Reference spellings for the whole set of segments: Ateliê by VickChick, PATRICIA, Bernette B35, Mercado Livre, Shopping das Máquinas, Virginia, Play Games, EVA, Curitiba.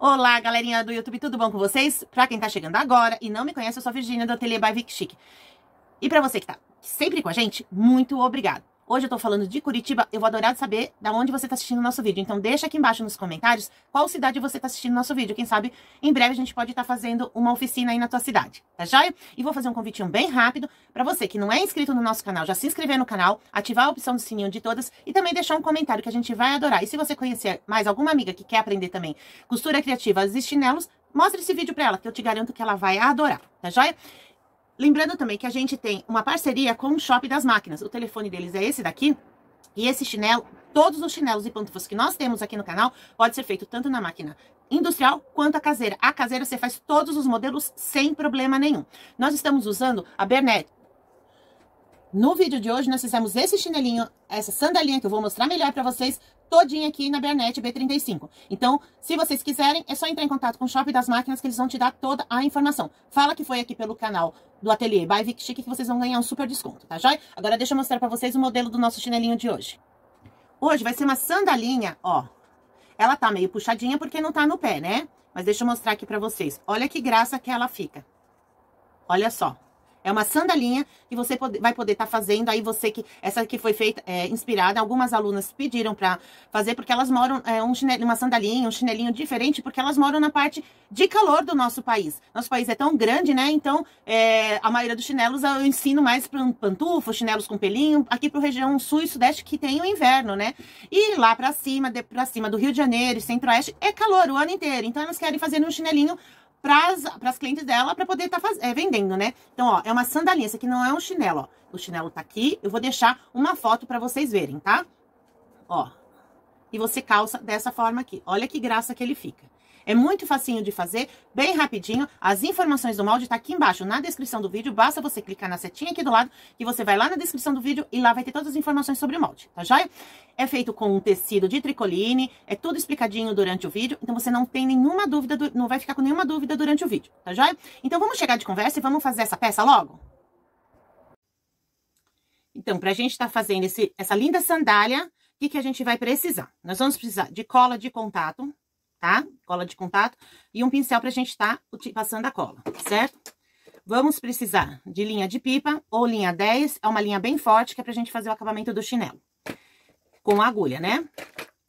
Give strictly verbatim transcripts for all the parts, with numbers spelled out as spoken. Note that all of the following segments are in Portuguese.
Olá, galerinha do YouTube, tudo bom com vocês? Pra quem tá chegando agora e não me conhece, eu sou a Virginia do Ateliê by VickChick. E pra você que tá sempre com a gente, muito obrigada. Hoje eu tô falando de Curitiba, eu vou adorar saber de onde você tá assistindo o nosso vídeo. Então deixa aqui embaixo nos comentários qual cidade você tá assistindo o nosso vídeo. Quem sabe, em breve a gente pode estar tá fazendo uma oficina aí na tua cidade, tá joia? E vou fazer um convitinho bem rápido pra você que não é inscrito no nosso canal, já se inscrever no canal, ativar a opção do sininho de todas e também deixar um comentário que a gente vai adorar. E se você conhecer mais alguma amiga que quer aprender também costura criativa, os chinelos, mostra esse vídeo pra ela, que eu te garanto que ela vai adorar, tá joia? Lembrando também que a gente tem uma parceria com o Shopping das Máquinas. O telefone deles é esse daqui. E esse chinelo, todos os chinelos e pantufas que nós temos aqui no canal, pode ser feito tanto na máquina industrial quanto a caseira. A caseira você faz todos os modelos sem problema nenhum. Nós estamos usando a Bernette. No vídeo de hoje nós fizemos esse chinelinho, essa sandalinha que eu vou mostrar melhor pra vocês, todinha aqui na Bernette B trinta e cinco. Então, se vocês quiserem, é só entrar em contato com o Shopping das Máquinas que eles vão te dar toda a informação. Fala que foi aqui pelo canal do Ateliê by VickChick que vocês vão ganhar um super desconto, tá joia? Agora deixa eu mostrar pra vocês o modelo do nosso chinelinho de hoje. Hoje vai ser uma sandalinha, ó. Ela tá meio puxadinha porque não tá no pé, né? Mas deixa eu mostrar aqui pra vocês. Olha que graça que ela fica. Olha só. É uma sandalinha que você pode, vai poder estar tá fazendo, aí você que, essa que foi feita, é, inspirada, algumas alunas pediram para fazer, porque elas moram, é, um chinelo, uma sandalinha, um chinelinho diferente, porque elas moram na parte de calor do nosso país. Nosso país é tão grande, né, então, é, a maioria dos chinelos eu ensino mais para um pantufo, chinelos com pelinho, aqui para a região sul e sudeste que tem o inverno, né, e lá para cima, para cima do Rio de Janeiro e centro-oeste, é calor o ano inteiro, então elas querem fazer um chinelinho para as clientes dela, para poder estar tá é, vendendo, né? Então, ó, é uma sandalinha, isso aqui não é um chinelo, ó. O chinelo tá aqui, eu vou deixar uma foto para vocês verem, tá? Ó, e você calça dessa forma aqui, olha que graça que ele fica. É muito facinho de fazer, bem rapidinho, as informações do molde tá aqui embaixo, na descrição do vídeo, basta você clicar na setinha aqui do lado, que você vai lá na descrição do vídeo e lá vai ter todas as informações sobre o molde, tá joia? É feito com um tecido de tricoline, é tudo explicadinho durante o vídeo, então você não tem nenhuma dúvida, do, não vai ficar com nenhuma dúvida durante o vídeo, tá joia? Então vamos chegar de conversa e vamos fazer essa peça logo? Então, pra gente tá fazendo esse, essa linda sandália, o que, que a gente vai precisar? Nós vamos precisar de cola de contato, tá? Cola de contato e um pincel pra gente tá passando a cola, certo? Vamos precisar de linha de pipa ou linha dez, é uma linha bem forte que é pra gente fazer o acabamento do chinelo. Com a agulha, né?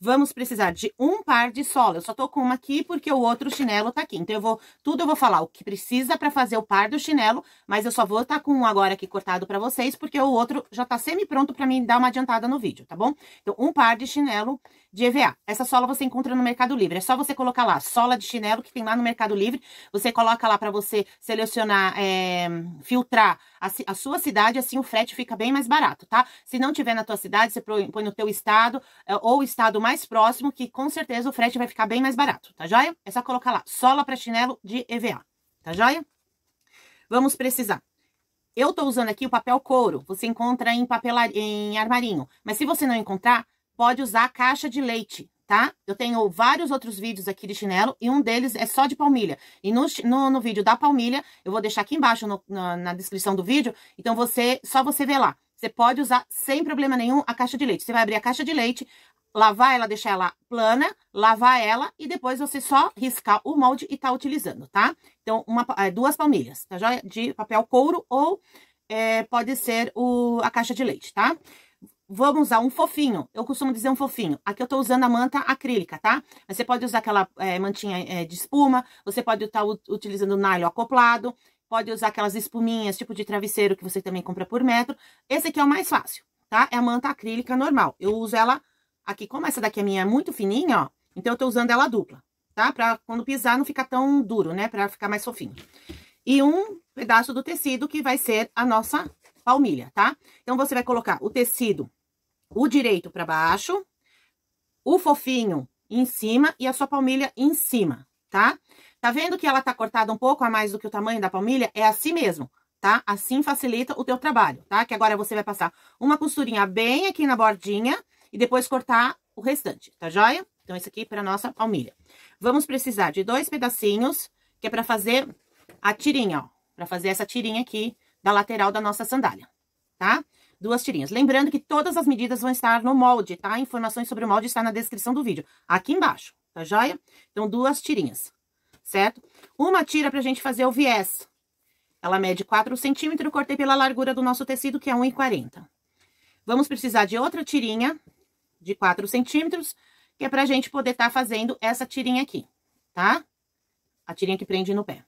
Vamos precisar de um par de sola, eu só tô com uma aqui porque o outro chinelo tá aqui. Então, eu vou, tudo eu vou falar o que precisa pra fazer o par do chinelo, mas eu só vou tá com um agora aqui cortado pra vocês, porque o outro já tá semi-pronto pra mim dar uma adiantada no vídeo, tá bom? Então, um par de chinelo de EVA. Essa sola você encontra no Mercado Livre, é só você colocar lá, sola de chinelo que tem lá no Mercado Livre, você coloca lá pra você selecionar, é, filtrar a, a sua cidade, assim o frete fica bem mais barato, tá? Se não tiver na tua cidade, você põe no teu estado, é, ou o estado mais mais próximo, que com certeza o frete vai ficar bem mais barato, tá joia? É só colocar lá, sola para chinelo de EVA, tá joia? Vamos precisar. Eu tô usando aqui o papel couro, você encontra em papelar, em armarinho, mas se você não encontrar, pode usar a caixa de leite, tá? Eu tenho vários outros vídeos aqui de chinelo e um deles é só de palmilha. E no, no, no vídeo da palmilha, eu vou deixar aqui embaixo no, na, na descrição do vídeo, então você, só você vê lá. Você pode usar sem problema nenhum a caixa de leite. Você vai abrir a caixa de leite, lavar ela, deixar ela plana, lavar ela e depois você só riscar o molde e tá utilizando, tá? Então, uma, duas palmilhas, tá joia? De papel couro ou é, pode ser o, a caixa de leite, tá? Vamos usar um fofinho, eu costumo dizer um fofinho. Aqui eu tô usando a manta acrílica, tá? Mas você pode usar aquela é, mantinha é, de espuma, você pode estar utilizando nylon acoplado, pode usar aquelas espuminhas, tipo de travesseiro que você também compra por metro. Esse aqui é o mais fácil, tá? É a manta acrílica normal, eu uso ela... Aqui, como essa daqui é minha, é muito fininha, ó, então eu tô usando ela dupla, tá? Pra quando pisar não ficar tão duro, né? Pra ficar mais fofinho. E um pedaço do tecido que vai ser a nossa palmilha, tá? Então, você vai colocar o tecido, o direito pra baixo, o fofinho em cima e a sua palmilha em cima, tá? Tá vendo que ela tá cortada um pouco a mais do que o tamanho da palmilha? É assim mesmo, tá? Assim facilita o teu trabalho, tá? Que agora você vai passar uma costurinha bem aqui na bordinha... E depois cortar o restante, tá joia? Então, isso aqui para nossa palmilha. Vamos precisar de dois pedacinhos, que é para fazer a tirinha, ó. Para fazer essa tirinha aqui da lateral da nossa sandália, tá? Duas tirinhas. Lembrando que todas as medidas vão estar no molde, tá? Informações sobre o molde está na descrição do vídeo, aqui embaixo, tá tá joia? Então, duas tirinhas, certo? Uma tira pra gente fazer o viés. Ela mede quatro centímetros, cortei pela largura do nosso tecido, que é um e quarenta. Vamos precisar de outra tirinha de quatro centímetros, que é pra gente poder tá fazendo essa tirinha aqui, tá? A tirinha que prende no pé.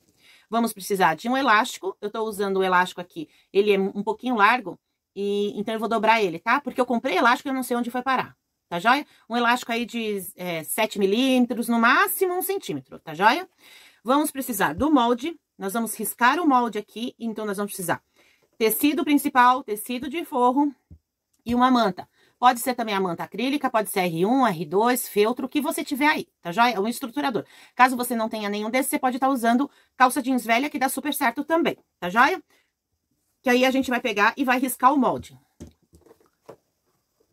Vamos precisar de um elástico. Eu tô usando o elástico aqui, ele é um pouquinho largo, e então eu vou dobrar ele, tá? Porque eu comprei elástico e eu não sei onde foi parar, tá joia? Um elástico aí de é, sete milímetros, no máximo um centímetro, tá joia? Vamos precisar do molde. Nós vamos riscar o molde aqui, então nós vamos precisar tecido principal, tecido de forro e uma manta. Pode ser também a manta acrílica, pode ser R um, R dois, feltro, o que você tiver aí, tá joia? Um estruturador. Caso você não tenha nenhum desses, você pode estar usando calça jeans velha, que dá super certo também, tá joia? Que aí a gente vai pegar e vai riscar o molde.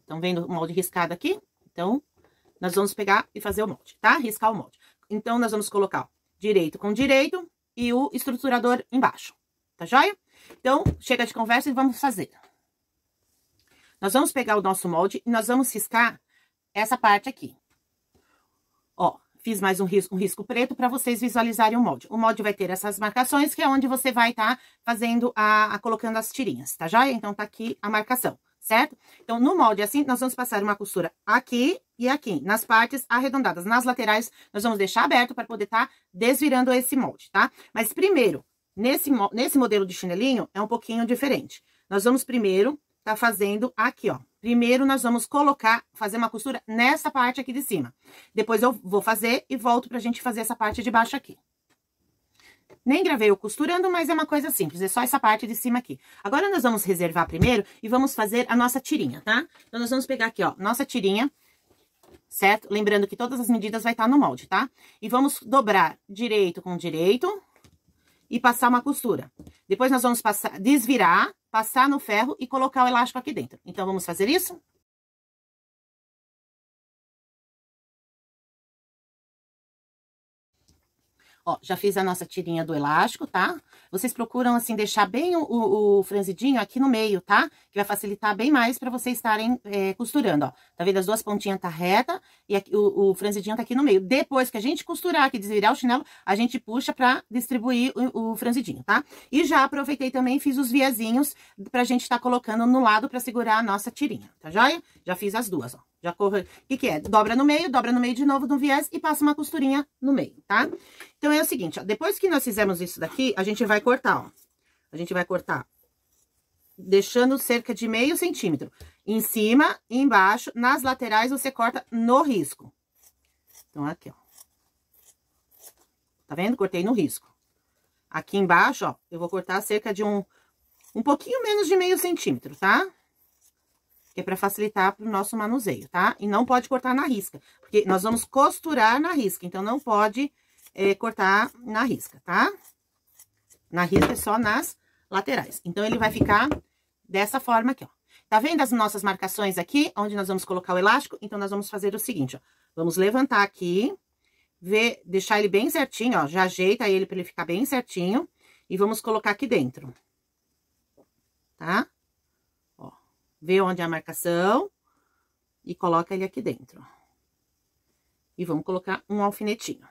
Estão vendo o molde riscado aqui? Então, nós vamos pegar e fazer o molde, tá? Riscar o molde. Então, nós vamos colocar ó, direito com direito, e o estruturador embaixo, tá joia? Então, chega de conversa e vamos fazer. Nós vamos pegar o nosso molde e nós vamos riscar essa parte aqui. Ó, fiz mais um risco, um risco preto para vocês visualizarem o molde. O molde vai ter essas marcações, que é onde você vai tá fazendo, a, a colocando as tirinhas, tá joia? Então, tá aqui a marcação, certo? Então, no molde assim, nós vamos passar uma costura aqui e aqui, nas partes arredondadas, nas laterais, nós vamos deixar aberto para poder estar tá desvirando esse molde, tá? Mas primeiro, nesse, nesse modelo de chinelinho, é um pouquinho diferente. Nós vamos primeiro tá fazendo aqui, ó. Primeiro, nós vamos colocar, fazer uma costura nessa parte aqui de cima. Depois eu vou fazer e volto pra gente fazer essa parte de baixo aqui. Nem gravei eu costurando, mas é uma coisa simples, é só essa parte de cima aqui. Agora, nós vamos reservar primeiro e vamos fazer a nossa tirinha, tá? Então, nós vamos pegar aqui, ó, nossa tirinha, certo? Lembrando que todas as medidas vai estar no molde, tá? E vamos dobrar direito com direito e passar uma costura. Depois, nós vamos passar, desvirar, passar no ferro e colocar o elástico aqui dentro. Então, vamos fazer isso? Ó, já fiz a nossa tirinha do elástico, tá? Vocês procuram, assim, deixar bem o, o, o franzidinho aqui no meio, tá? Que vai facilitar bem mais pra vocês estarem é, costurando, ó. Tá vendo? As duas pontinhas tá reta e aqui, o, o franzidinho tá aqui no meio. Depois que a gente costurar aqui, desvirar o chinelo, a gente puxa pra distribuir o, o franzidinho, tá? E já aproveitei também e fiz os viezinhos pra gente tá colocando no lado pra segurar a nossa tirinha, tá joia? Já fiz as duas, ó. Já corre... O que que é? Dobra no meio, dobra no meio de novo no viés e passa uma costurinha no meio, tá? Então, é o seguinte, ó, depois que nós fizemos isso daqui, a gente vai cortar, ó. A gente vai cortar deixando cerca de meio centímetro. Em cima e embaixo, nas laterais, você corta no risco. Então, aqui, ó. Tá vendo? Cortei no risco. Aqui embaixo, ó, eu vou cortar cerca de um... Um pouquinho menos de meio centímetro, tá? Que é pra facilitar pro nosso manuseio, tá? E não pode cortar na risca, porque nós vamos costurar na risca, então não pode é, cortar na risca, tá? Na risca é só nas laterais. Então, ele vai ficar dessa forma aqui, ó. Tá vendo as nossas marcações aqui, onde nós vamos colocar o elástico? Então, nós vamos fazer o seguinte, ó. Vamos levantar aqui, ver, deixar ele bem certinho, ó. Já ajeita ele pra ele ficar bem certinho e vamos colocar aqui dentro, tá? Vê onde é a marcação e coloca ele aqui dentro. E vamos colocar um alfinetinho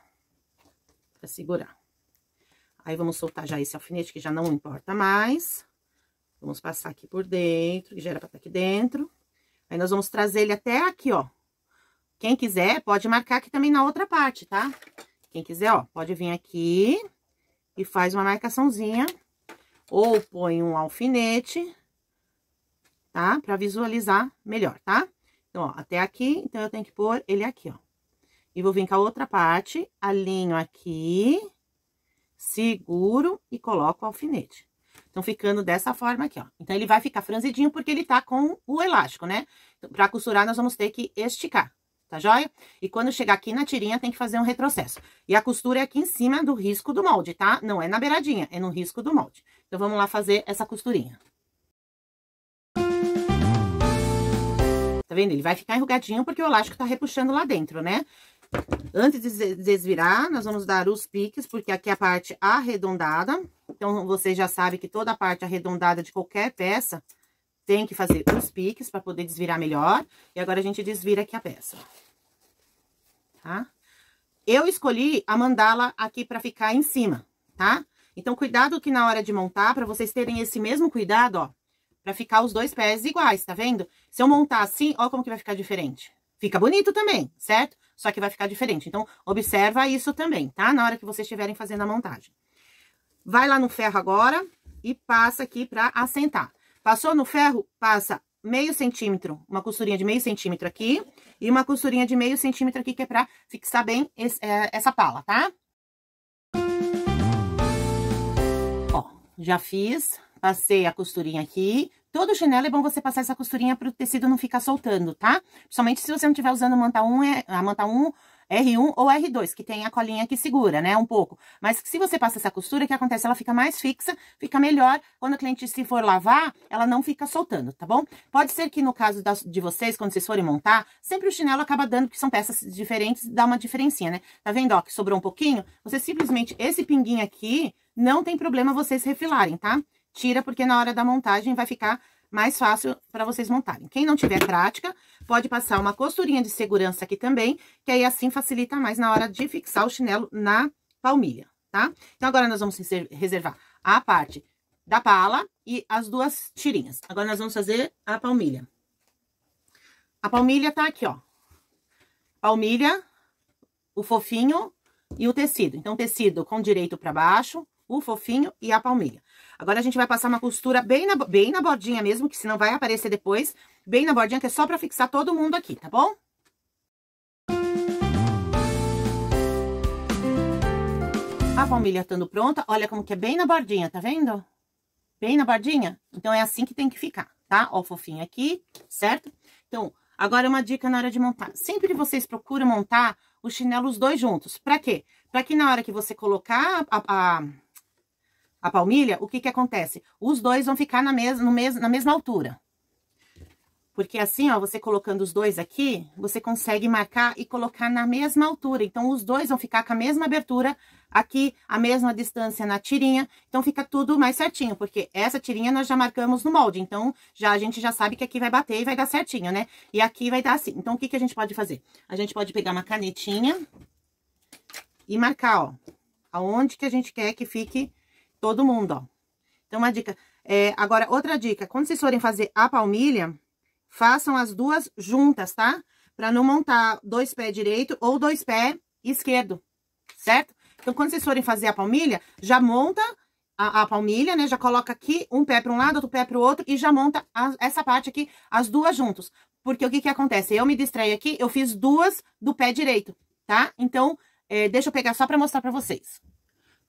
pra segurar. Aí, vamos soltar já esse alfinete, que já não importa mais. Vamos passar aqui por dentro, que já era pra estar aqui dentro. Aí, nós vamos trazer ele até aqui, ó. Quem quiser, pode marcar aqui também na outra parte, tá? Quem quiser, ó, pode vir aqui e faz uma marcaçãozinha. Ou põe um alfinete... Tá? Pra visualizar melhor, tá? Então, ó, até aqui, então, eu tenho que pôr ele aqui, ó. E vou vir com a outra parte, alinho aqui, seguro e coloco o alfinete. Então, ficando dessa forma aqui, ó. Então, ele vai ficar franzidinho porque ele tá com o elástico, né? Então, pra costurar, nós vamos ter que esticar, tá joia? E quando chegar aqui na tirinha, tem que fazer um retrocesso. E a costura é aqui em cima do risco do molde, tá? Não é na beiradinha, é no risco do molde. Então, vamos lá fazer essa costurinha. Tá vendo? Ele vai ficar enrugadinho porque o elástico tá repuxando lá dentro, né? Antes de desvirar, nós vamos dar os piques, porque aqui é a parte arredondada. Então, você já sabe que toda a parte arredondada de qualquer peça tem que fazer os piques para poder desvirar melhor. E agora, a gente desvira aqui a peça, tá? Eu escolhi a mandala aqui pra ficar em cima, tá? Então, cuidado que na hora de montar, pra vocês terem esse mesmo cuidado, ó, pra ficar os dois pés iguais, tá vendo? Se eu montar assim, ó como que vai ficar diferente. Fica bonito também, certo? Só que vai ficar diferente. Então, observa isso também, tá? Na hora que vocês estiverem fazendo a montagem. Vai lá no ferro agora e passa aqui pra assentar. Passou no ferro, passa meio centímetro, uma costurinha de meio centímetro aqui, e uma costurinha de meio centímetro aqui, que é pra fixar bem esse, é, essa pala, tá? Ó, já fiz, passei a costurinha aqui. Todo chinelo é bom você passar essa costurinha pro tecido não ficar soltando, tá? Principalmente se você não estiver usando manta um, a manta um, erre um ou erre dois, que tem a colinha que segura, né, um pouco. Mas se você passa essa costura, o que acontece? Ela fica mais fixa, fica melhor. Quando o cliente, se for lavar, ela não fica soltando, tá bom? Pode ser que no caso das, de vocês, quando vocês forem montar, sempre o chinelo acaba dando, porque são peças diferentes, dá uma diferencinha, né? Tá vendo, ó, que sobrou um pouquinho? Você simplesmente, esse pinguinho aqui, não tem problema vocês refilarem, tá? Tira, porque na hora da montagem vai ficar mais fácil para vocês montarem. Quem não tiver prática, pode passar uma costurinha de segurança aqui também, que aí assim facilita mais na hora de fixar o chinelo na palmilha, tá? Então, agora nós vamos reservar a parte da pala e as duas tirinhas. Agora, nós vamos fazer a palmilha. A palmilha tá aqui, ó. Palmilha, o fofinho e o tecido. Então, tecido com direito para baixo, o fofinho e a palmilha. Agora, a gente vai passar uma costura bem na, bem na bordinha mesmo, que senão vai aparecer depois, bem na bordinha, que é só pra fixar todo mundo aqui, tá bom? A palmilha estando pronta, olha como que é bem na bordinha, tá vendo? Bem na bordinha? Então, é assim que tem que ficar, tá? Ó, fofinho aqui, certo? Então, agora uma dica na hora de montar. Sempre que vocês procuram montar o chinelo os dois juntos. Pra quê? Pra que na hora que você colocar a... a A palmilha, o que que acontece? Os dois vão ficar na, mes no mes na mesma altura. Porque assim, ó, você colocando os dois aqui, você consegue marcar e colocar na mesma altura. Então, os dois vão ficar com a mesma abertura aqui, a mesma distância na tirinha. Então, fica tudo mais certinho, porque essa tirinha nós já marcamos no molde. Então, já, a gente já sabe que aqui vai bater e vai dar certinho, né? E aqui vai dar assim. Então, o que que a gente pode fazer? A gente pode pegar uma canetinha e marcar, ó, aonde que a gente quer que fique todo mundo, ó. Então, uma dica. É, agora, outra dica. Quando vocês forem fazer a palmilha, façam as duas juntas, tá? Pra não montar dois pés direito ou dois pés esquerdo, certo? Então, quando vocês forem fazer a palmilha, já monta a, a palmilha, né? Já coloca aqui um pé pra um lado, outro pé pro outro e já monta a, essa parte aqui, as duas juntos. Porque o que que acontece? Eu me distraí aqui, eu fiz duas do pé direito, tá? Então, é, deixa eu pegar só pra mostrar pra vocês.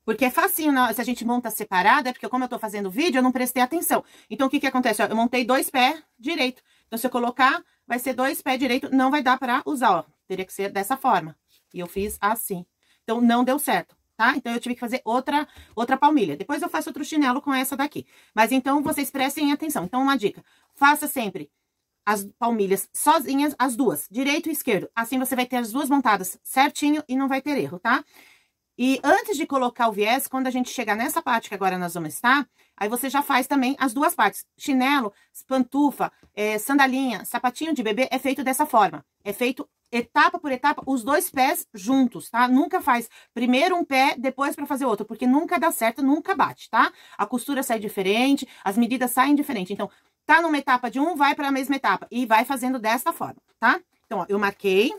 Porque é facinho, se a gente monta separado, é porque como eu tô fazendo o vídeo, eu não prestei atenção. Então, o que que acontece? Ó, eu montei dois pés direito. Então, se eu colocar, vai ser dois pés direito, não vai dar pra usar, ó. Teria que ser dessa forma. E eu fiz assim. Então, não deu certo, tá? Então, eu tive que fazer outra, outra palmilha. Depois eu faço outro chinelo com essa daqui. Mas, então, vocês prestem atenção. Então, uma dica. Faça sempre as palmilhas sozinhas, as duas, direito e esquerdo. Assim, você vai ter as duas montadas certinho e não vai ter erro, tá? E antes de colocar o viés, quando a gente chegar nessa parte que agora nós vamos estar, aí você já faz também as duas partes. Chinelo, pantufa, é, sandalinha, sapatinho de bebê é feito dessa forma. É feito etapa por etapa, os dois pés juntos, tá? Nunca faz primeiro um pé, depois pra fazer outro, porque nunca dá certo, nunca bate, tá? A costura sai diferente, as medidas saem diferente. Então, tá numa etapa de um, vai pra mesma etapa e vai fazendo dessa forma, tá? Então, ó, eu marquei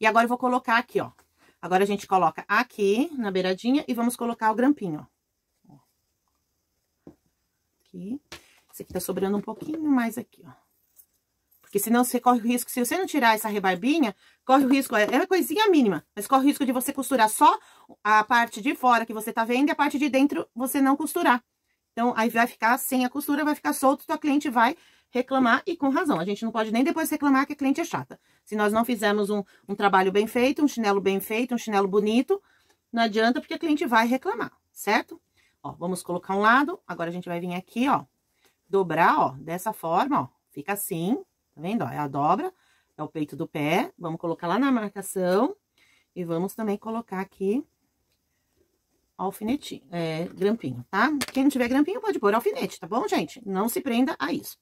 e agora eu vou colocar aqui, ó. Agora, a gente coloca aqui na beiradinha e vamos colocar o grampinho, ó. Aqui. Esse aqui tá sobrando um pouquinho mais aqui, ó. Porque senão você corre o risco, se você não tirar essa rebarbinha, corre o risco, é uma coisinha mínima, mas corre o risco de você costurar só a parte de fora que você tá vendo e a parte de dentro você não costurar. Então, aí vai ficar sem a costura, vai ficar solto, tua cliente vai reclamar e com razão. A gente não pode nem depois reclamar que a cliente é chata. Se nós não fizermos um, um trabalho bem feito, um chinelo bem feito, um chinelo bonito, não adianta porque a cliente vai reclamar, certo? Ó, vamos colocar um lado, agora a gente vai vir aqui, ó, dobrar, ó, dessa forma, ó, fica assim, tá vendo? Ó, é a dobra, é o peito do pé, vamos colocar lá na marcação e vamos também colocar aqui alfinetinho, é, grampinho, tá? Quem não tiver grampinho pode pôr alfinete, tá bom, gente? Não se prenda a isso.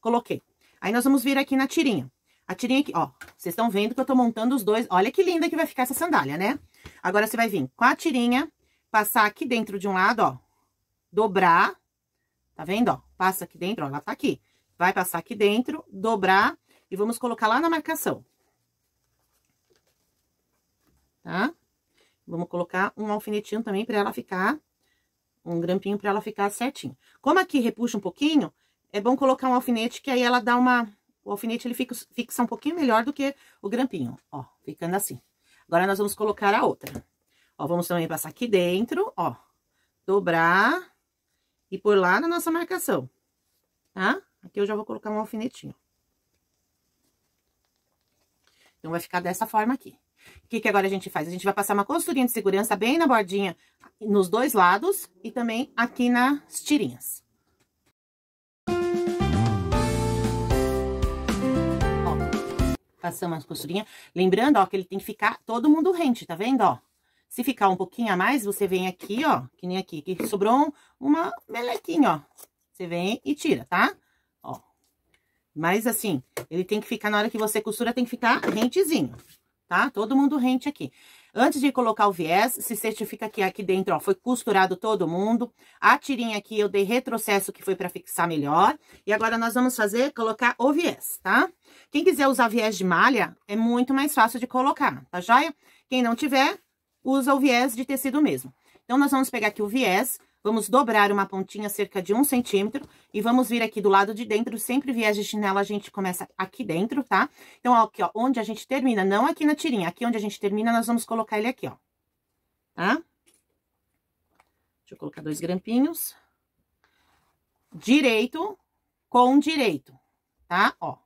Coloquei. Aí, nós vamos vir aqui na tirinha. a tirinha aqui, ó. Vocês estão vendo que eu tô montando os dois. Olha que linda que vai ficar essa sandália, né? Agora, você vai vir com a tirinha, passar aqui dentro de um lado, ó. Dobrar. Tá vendo, ó? Passa aqui dentro, ó. Ela tá aqui. Vai passar aqui dentro, dobrar e vamos colocar lá na marcação. Tá? Vamos colocar um alfinetinho também pra ela ficar... Um grampinho pra ela ficar certinho. Como aqui repuxa um pouquinho, é bom colocar um alfinete que aí ela dá uma... O alfinete, ele fica, fixa um pouquinho melhor do que o grampinho, ó, ficando assim. Agora, nós vamos colocar a outra. Ó, vamos também passar aqui dentro, ó, dobrar e pôr lá na nossa marcação, tá? Aqui eu já vou colocar um alfinetinho. Então, vai ficar dessa forma aqui. O que que agora a gente faz? A gente vai passar uma costurinha de segurança bem na bordinha, nos dois lados e também aqui nas tirinhas. Ó, passamos as costurinhas. Lembrando, ó, que ele tem que ficar todo mundo rente, tá vendo, ó? Se ficar um pouquinho a mais, você vem aqui, ó, que nem aqui, que sobrou uma melequinha, ó. Você vem e tira, tá? Ó. Mas assim, ele tem que ficar, na hora que você costura, tem que ficar rentezinho. Tá? Todo mundo rente aqui. Antes de colocar o viés, se certifica que aqui dentro, ó, foi costurado todo mundo. A tirinha aqui eu dei retrocesso, que foi para fixar melhor. E agora nós vamos fazer, colocar o viés, tá? Quem quiser usar viés de malha, é muito mais fácil de colocar, tá joia? Quem não tiver, usa o viés de tecido mesmo. Então, nós vamos pegar aqui o viés, vamos dobrar uma pontinha cerca de um centímetro e vamos vir aqui do lado de dentro, sempre viés de chinelo a gente começa aqui dentro, tá? Então, ó, aqui, ó, onde a gente termina, não aqui na tirinha, aqui onde a gente termina, nós vamos colocar ele aqui, ó, tá? Deixa eu colocar dois grampinhos. Direito com direito, tá? Ó,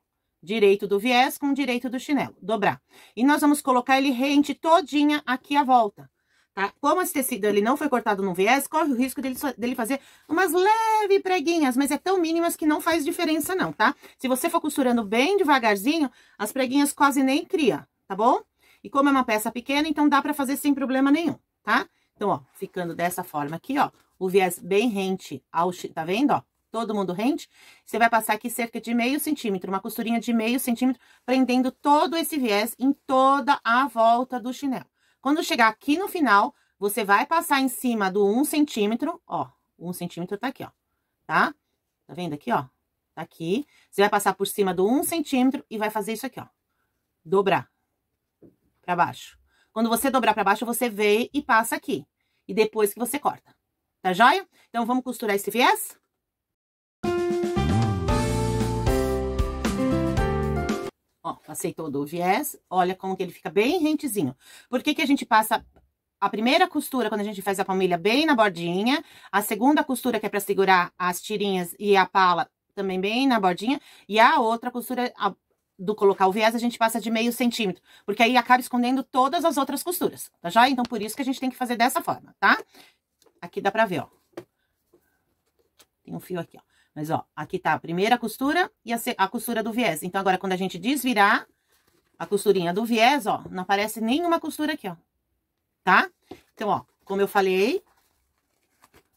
direito do viés com direito do chinelo, dobrar. E nós vamos colocar ele rente todinha aqui à volta. Tá? Como esse tecido ele não foi cortado no viés, corre o risco dele, dele fazer umas leves preguinhas, mas é tão mínimas que não faz diferença não, tá? Se você for costurando bem devagarzinho, as preguinhas quase nem cria, tá bom? E como é uma peça pequena, então dá pra fazer sem problema nenhum, tá? Então, ó, ficando dessa forma aqui, ó, o viés bem rente ao... Tá vendo, ó? Todo mundo rente. Você vai passar aqui cerca de meio centímetro, uma costurinha de meio centímetro, prendendo todo esse viés em toda a volta do chinelo. Quando chegar aqui no final, você vai passar em cima do um centímetro, ó, um centímetro tá aqui, ó, tá? Tá vendo aqui, ó? Tá aqui. Você vai passar por cima do um centímetro e vai fazer isso aqui, ó. Dobrar pra baixo. Quando você dobrar pra baixo, você vê e passa aqui. E depois que você corta, tá joia? Então, vamos costurar esse viés? Ó, passei todo o viés, olha como que ele fica bem rentezinho. Por que que a gente passa a primeira costura, quando a gente faz a palmilha, bem na bordinha, a segunda costura, que é pra segurar as tirinhas e a pala, também bem na bordinha, e a outra costura a, do colocar o viés, a gente passa de meio centímetro, porque aí acaba escondendo todas as outras costuras, tá joia? Então, por isso que a gente tem que fazer dessa forma, tá? Aqui dá pra ver, ó. Tem um fio aqui, ó. Mas, ó, aqui tá a primeira costura e a, a costura do viés. Então, agora, quando a gente desvirar a costurinha do viés, ó, não aparece nenhuma costura aqui, ó. Tá? Então, ó, como eu falei,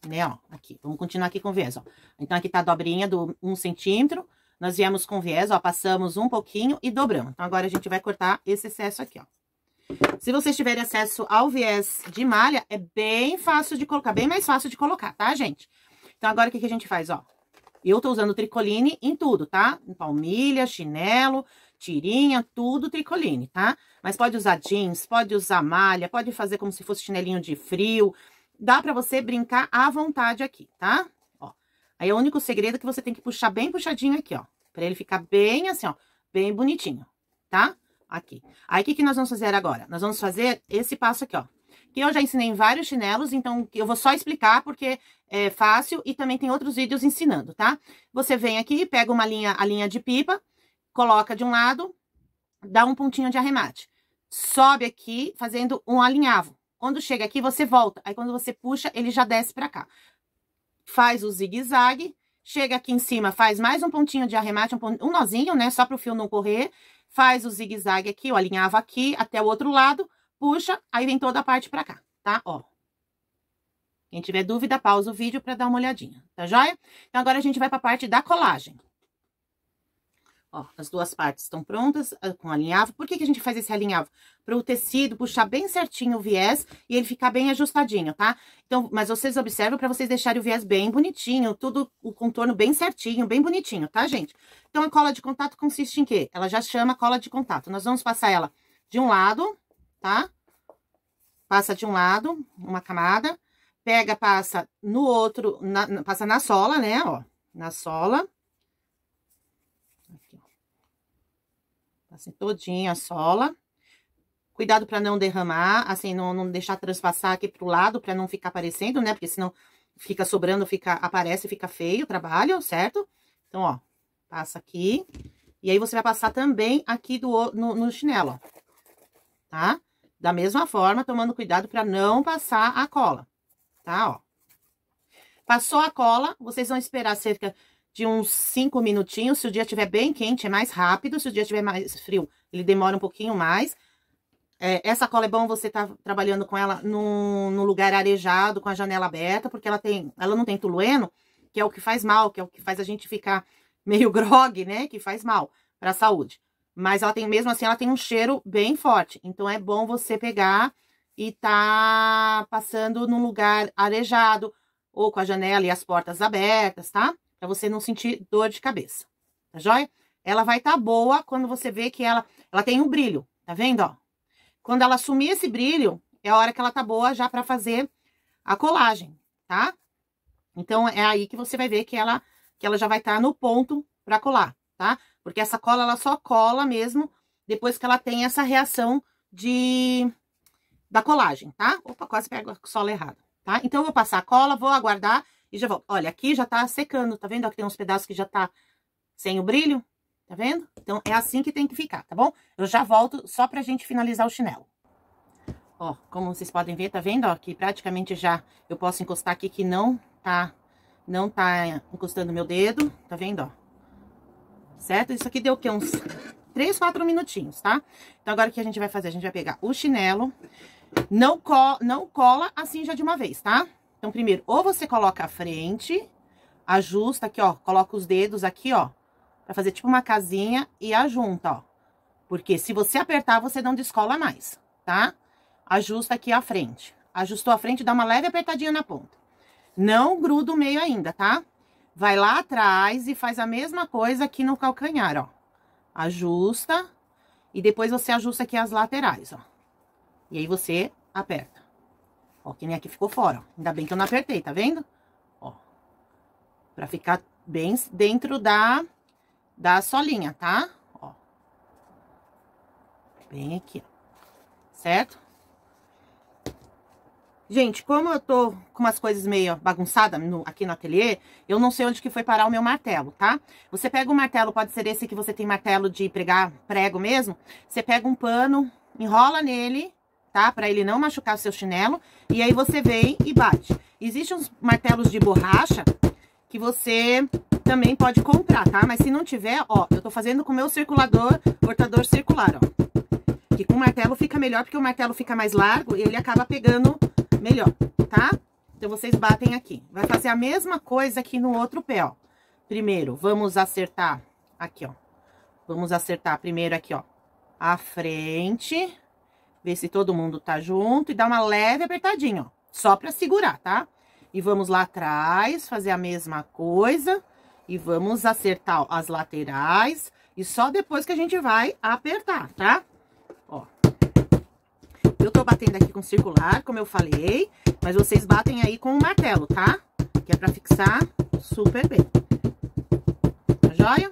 né, ó, aqui. Vamos continuar aqui com o viés, ó. Então, aqui tá a dobrinha do um centímetro. Nós viemos com viés, ó, passamos um pouquinho e dobramos. Então, agora a gente vai cortar esse excesso aqui, ó. Se vocês tiverem acesso ao viés de malha, é bem fácil de colocar, bem mais fácil de colocar, tá, gente? Então, agora, o que que a gente faz, ó? Eu tô usando tricoline em tudo, tá? Em palmilha, chinelo, tirinha, tudo tricoline, tá? Mas pode usar jeans, pode usar malha, pode fazer como se fosse chinelinho de frio. Dá pra você brincar à vontade aqui, tá? Ó, aí o único segredo é que você tem que puxar bem puxadinho aqui, ó. Pra ele ficar bem assim, ó, bem bonitinho, tá? Aqui. Aí, o que que nós vamos fazer agora? Nós vamos fazer esse passo aqui, ó. Que eu já ensinei em vários chinelos, então eu vou só explicar porque é fácil e também tem outros vídeos ensinando, tá? Você vem aqui, pega uma linha, a linha de pipa, coloca de um lado, dá um pontinho de arremate. Sobe aqui fazendo um alinhavo. Quando chega aqui, você volta. Aí, quando você puxa, ele já desce pra cá. Faz o zigue-zague, chega aqui em cima, faz mais um pontinho de arremate, um, um nozinho, né? Só pro fio não correr. Faz o zigue-zague aqui, o alinhavo aqui, até o outro lado. Puxa, aí vem toda a parte pra cá, tá? Ó. Quem tiver dúvida, pausa o vídeo pra dar uma olhadinha, tá joia? Então, agora a gente vai pra parte da colagem. Ó, as duas partes estão prontas com alinhavo. Por que que a gente faz esse alinhavo? Para o tecido puxar bem certinho o viés e ele ficar bem ajustadinho, tá? Então, mas vocês observam para vocês deixarem o viés bem bonitinho, tudo o contorno bem certinho, bem bonitinho, tá, gente? Então, a cola de contato consiste em quê? Ela já chama cola de contato. Nós vamos passar ela de um lado, tá? Passa de um lado, uma camada, pega, passa no outro, na, passa na sola, né, ó, na sola. Assim, todinha a sola. Cuidado para não derramar, assim, não, não deixar transpassar aqui pro lado, para não ficar aparecendo, né? Porque senão fica sobrando, fica, aparece, fica feio o trabalho, certo? Então, ó, passa aqui. E aí, você vai passar também aqui do, no, no chinelo, ó. Tá? Da mesma forma, tomando cuidado para não passar a cola, tá? Ó. Passou a cola, vocês vão esperar cerca de uns cinco minutinhos. Se o dia estiver bem quente, é mais rápido. Se o dia estiver mais frio, ele demora um pouquinho mais. É, essa cola é bom você tá trabalhando com ela num, num lugar arejado, com a janela aberta, porque ela tem, ela não tem tolueno, que é o que faz mal, que é o que faz a gente ficar meio grogue, né? Que faz mal para a saúde. Mas ela tem, mesmo assim, ela tem um cheiro bem forte. Então, é bom você pegar e tá passando num lugar arejado, ou com a janela e as portas abertas, tá? Pra você não sentir dor de cabeça, tá joia? Ela vai tá boa quando você vê que ela, ela tem um brilho, tá vendo, ó? Quando ela sumir esse brilho, é a hora que ela tá boa já pra fazer a colagem, tá? Então, é aí que você vai ver que ela, que ela já vai tá no ponto pra colar, tá? Porque essa cola, ela só cola mesmo depois que ela tem essa reação de, da colagem, tá? Opa, quase pego a sola errada, tá? Então, eu vou passar a cola, vou aguardar. E já volto. Olha, aqui já tá secando, tá vendo? Aqui tem uns pedaços que já tá sem o brilho, tá vendo? Então, é assim que tem que ficar, tá bom? Eu já volto só pra gente finalizar o chinelo. Ó, como vocês podem ver, tá vendo? Ó, que praticamente já eu posso encostar aqui que não tá, não tá encostando meu dedo, tá vendo, ó? Certo? Isso aqui deu o quê? Uns três, quatro minutinhos, tá? Então, agora o que a gente vai fazer? A gente vai pegar o chinelo, não, co- não cola assim já de uma vez, tá? Então, primeiro, ou você coloca a frente, ajusta aqui, ó, coloca os dedos aqui, ó, pra fazer tipo uma casinha e ajunta, ó. Porque se você apertar, você não descola mais, tá? Ajusta aqui a frente. Ajustou a frente, dá uma leve apertadinha na ponta. Não gruda o meio ainda, tá? Vai lá atrás e faz a mesma coisa aqui no calcanhar, ó. Ajusta e depois você ajusta aqui as laterais, ó. E aí você aperta. Ó, que nem aqui ficou fora, ó. Ainda bem que eu não apertei, tá vendo? Ó, pra ficar bem dentro da, da solinha, tá? Ó, bem aqui, certo? Gente, como eu tô com umas coisas meio bagunçadas no, aqui no ateliê, eu não sei onde que foi parar o meu martelo, tá? Você pega um martelo, pode ser esse que você tem martelo de pregar prego mesmo, você pega um pano, enrola nele, tá? Pra ele não machucar o seu chinelo. E aí, você vem e bate. Existem uns martelos de borracha que você também pode comprar, tá? Mas se não tiver, ó, eu tô fazendo com o meu circulador, cortador circular, ó. Que com o martelo fica melhor, porque o martelo fica mais largo e ele acaba pegando melhor, tá? Então, vocês batem aqui. Vai fazer a mesma coisa aqui no outro pé, ó. Primeiro, vamos acertar aqui, ó. Vamos acertar primeiro aqui, ó, a frente. Ver se todo mundo tá junto e dá uma leve apertadinha, ó. Só pra segurar, tá? E vamos lá atrás, fazer a mesma coisa. E vamos acertar, ó, as laterais. E só depois que a gente vai apertar, tá? Ó. Eu tô batendo aqui com circular, como eu falei. Mas vocês batem aí com o martelo, tá? Que é pra fixar super bem. Tá joia?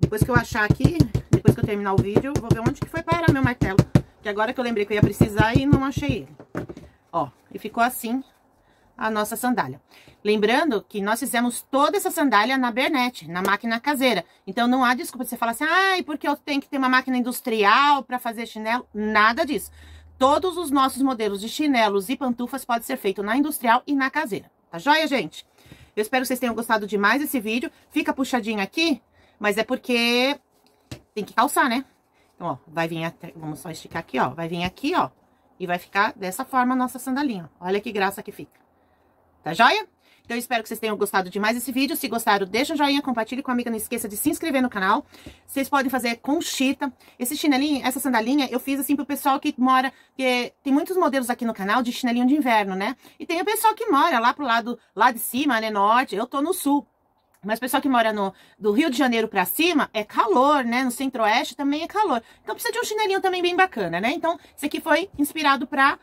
Depois que eu achar aqui, depois que eu terminar o vídeo, eu vou ver onde que foi parar meu martelo. Que agora que eu lembrei que eu ia precisar e não achei ele. Ó, e ficou assim a nossa sandália. Lembrando que nós fizemos toda essa sandália na Bernette, na máquina caseira. Então, não há desculpa de você falar assim, ai, porque eu tenho que ter uma máquina industrial para fazer chinelo. Nada disso. Todos os nossos modelos de chinelos e pantufas podem ser feitos na industrial e na caseira. Tá joia, gente? Eu espero que vocês tenham gostado demais desse vídeo. Fica puxadinho aqui, mas é porque tem que calçar, né? Ó, vai vir até, vamos só esticar aqui, ó, vai vir aqui, ó, e vai ficar dessa forma a nossa sandalinha. Olha que graça que fica, tá joia? Então, eu espero que vocês tenham gostado de mais esse vídeo. Se gostaram, deixa um joinha, compartilhe com a amiga, não esqueça de se inscrever no canal. Vocês podem fazer conchita. Esse chinelinho, essa sandalinha, eu fiz assim pro pessoal que mora, que tem muitos modelos aqui no canal de chinelinho de inverno, né? E tem o pessoal que mora lá pro lado, lá de cima, né, norte, eu tô no sul. Mas o pessoal que mora no, do Rio de Janeiro pra cima, é calor, né? No centro-oeste também é calor. Então, precisa de um chinelinho também bem bacana, né? Então, esse aqui foi inspirado pra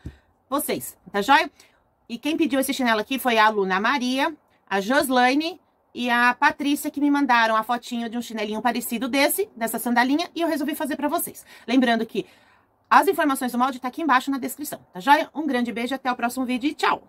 vocês, tá joia? E quem pediu esse chinelo aqui foi a aluna Maria, a Joslaine e a Patrícia, que me mandaram a fotinho de um chinelinho parecido desse, dessa sandalinha, e eu resolvi fazer pra vocês. Lembrando que as informações do molde tá aqui embaixo na descrição, tá joia? Um grande beijo, até o próximo vídeo e tchau!